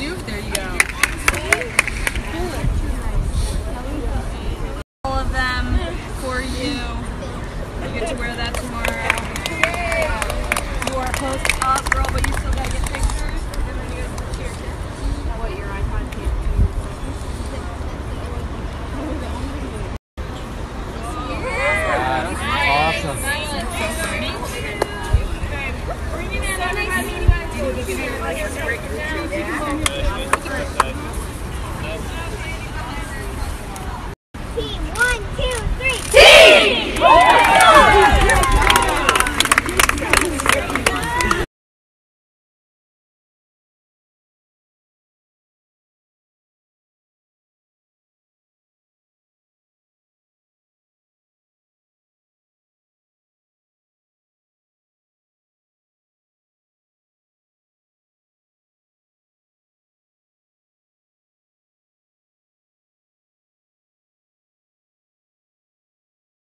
do? There you go. All of them for you. You get to wear that tomorrow. You are close up, girl, but you still gotta get pictures. And then you guys cheer. What, your iPod can't? Bring it in. I don't know how many you want to do. You can break your